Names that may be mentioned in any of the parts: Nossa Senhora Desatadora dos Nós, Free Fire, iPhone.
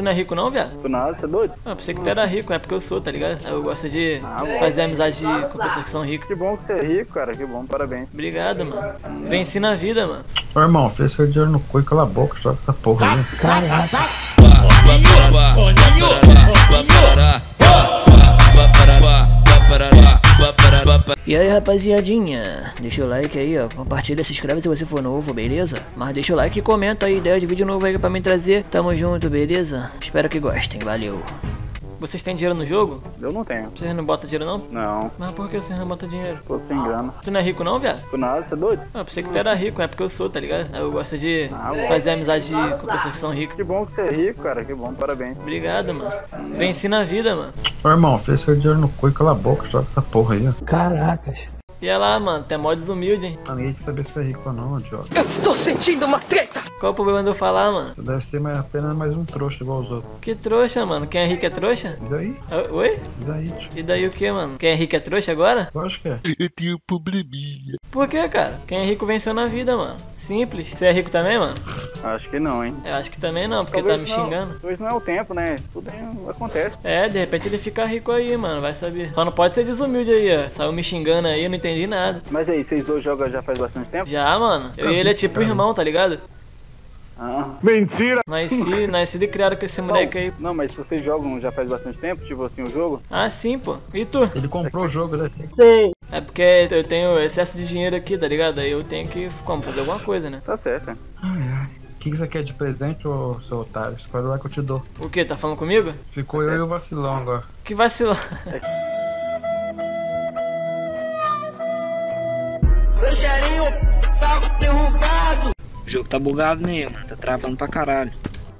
Tu não é rico não, viado? Tu nada, você é doido? Ah, pensei que tu era rico, é porque eu sou, tá ligado? Eu gosto de fazer amizade com pessoas que são ricas. Que bom que você é rico, cara, que bom, parabéns. Obrigado, mano. Venci na vida, mano. Ô, irmão, fez seu dinheiro no cu e cala a boca, joga essa porra aí. Caraca. E aí, rapaziadinha, deixa o like aí, ó, compartilha, se inscreve se você for novo, beleza? Mas deixa o like e comenta aí, ideia de vídeo novo aí pra mim trazer. Tamo junto, beleza? Espero que gostem, valeu! Vocês têm dinheiro no jogo? Eu não tenho. Vocês não botam dinheiro não? Não. Mas por que vocês não botam dinheiro? Pô, sem grana. Tu não é rico não, viado? Tu nada, você é doido? Ah, pensei que tu era rico, é porque eu sou, tá ligado? Eu gosto de fazer amizade com pessoas que são ricas. Que bom que você é rico, cara, que bom, parabéns. Obrigado, mano. Venci na vida, mano. Ô, irmão, fez seu dinheiro no cu e cala a boca, joga essa porra aí, ó. Caracas. E olha lá, mano, tu é mó desumilde, hein? Eu nem de saber se é rico ou não, idiota. Eu estou sentindo uma treta! Qual o problema de eu falar, mano? Tu deve ser apenas mais um trouxa igual os outros. Que trouxa, mano? Quem é rico é trouxa? E daí? Oi? E daí, tio? E daí o que, mano? Quem é rico é trouxa agora? Eu acho que é. Eu tenho um probleminha. Por que, cara? Quem é rico venceu na vida, mano. Simples. Você é rico também, mano? Acho que não, hein? Eu acho que também não, porque talvez tá me xingando. Talvez não é o tempo, né? Tudo acontece. É, de repente ele fica rico aí, mano. Vai saber. Só não pode ser desumilde aí, ó. Saiu me xingando aí, eu não entendi nada. Mas aí, vocês dois jogam já faz bastante tempo? Já, mano. Eu e ele é tipo irmão, tá ligado? Ah. Mentira! Nasci e criaram com esse moleque aí. Não, mas se vocês jogam já faz bastante tempo, tipo assim, o jogo? Ah, sim, pô. E tu? Ele comprou o jogo, né? Sim. É porque eu tenho excesso de dinheiro aqui, tá ligado? Aí eu tenho que, como, fazer alguma coisa, né? Tá certo. O que você quer de presente, ô seu otário? Espera lá que eu te dou. O que? Tá falando comigo? Ficou eu e o vacilão agora. Que vacilão? O jogo tá bugado mesmo, tá travando pra caralho.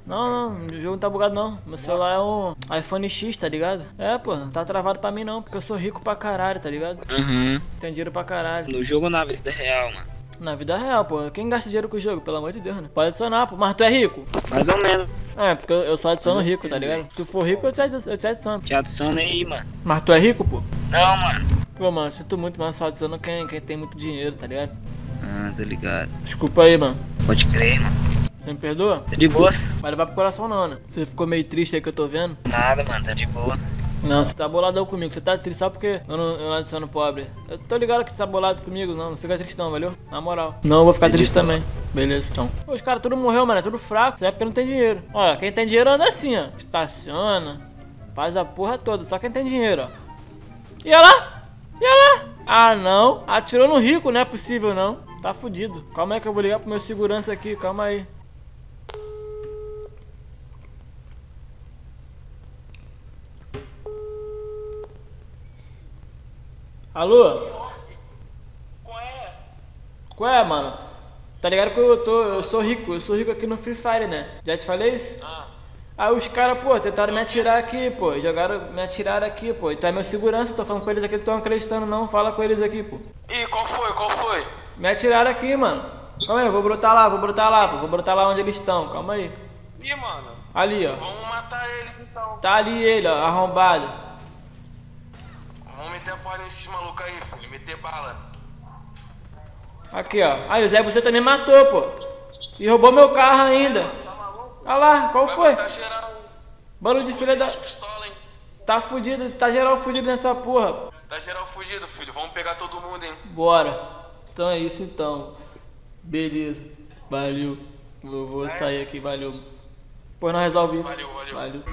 Não, o jogo não tá bugado não. Meu celular é um iPhone X, tá ligado? É, pô, não tá travado pra mim não, porque eu sou rico pra caralho, tá ligado? Uhum. Tenho dinheiro pra caralho. No jogo ou na vida real, mano? Na vida real, pô. Quem gasta dinheiro com o jogo, pelo amor de Deus, né? Pode adicionar, pô. Mas tu é rico? Mais ou menos. É, porque eu só adiciono rico, tá ligado? Se tu for rico, eu te adiciono. Te adiciono aí, mano. Mas tu é rico, pô? Não, mano. Pô, mano, sinto muito, mas só adiciono quem tem muito dinheiro, tá ligado? Ah, tá ligado. Desculpa aí, mano. Pode crer, mano. Você me perdoa? Tá de boa. Vai levar pro coração não, né? Você ficou meio triste aí que eu tô vendo? Nada, mano, tá de boa. Não, você tá boladão comigo, você tá triste só porque eu não adiciono pobre. Eu tô ligado que você tá bolado comigo, não fica triste não, valeu? Na moral. Não, eu vou ficar triste também. Beleza, então. Pô, os caras tudo morreu, mano, é tudo fraco, isso é porque não tem dinheiro. Olha, quem tem dinheiro anda assim, ó. Estaciona, faz a porra toda, só quem tem dinheiro, ó. E olha lá? E olha lá? Ah, não. Atirou no rico, não é possível, não. Tá fudido. Calma aí que eu vou ligar pro meu segurança aqui, calma aí. Alô? Qual é? Qual é, mano? Tá ligado que eu sou rico aqui no Free Fire, né? Já te falei isso? Ah. Aí os caras, pô, tentaram me atirar aqui, pô. Me atiraram aqui, pô. Então é meu segurança, tô falando com eles aqui, não tô acreditando não. Fala com eles aqui, pô. Ih, qual foi? Qual foi? Me atiraram aqui, mano. Calma aí, eu vou brotar lá, pô. Vou brotar lá onde eles estão, calma aí. Ih, mano. Ali, ó. Vamos matar eles, então. Tá ali ele, ó, arrombado. Vamos meter a porra nesses malucos aí, filho. Meter bala. Aqui, ó. Aí, o Zé Buceta também matou, pô. E roubou meu carro ainda. Tá maluco? Olha lá, qual foi? Tá geral... Bando de filha da... Pistola, hein? Tá fudido, tá geral fudido nessa porra. Pô. Tá geral fudido, filho. Vamos pegar todo mundo, hein. Bora. Então é isso então, beleza, valeu, eu vou sair aqui, valeu, depois nós resolvemos isso, valeu.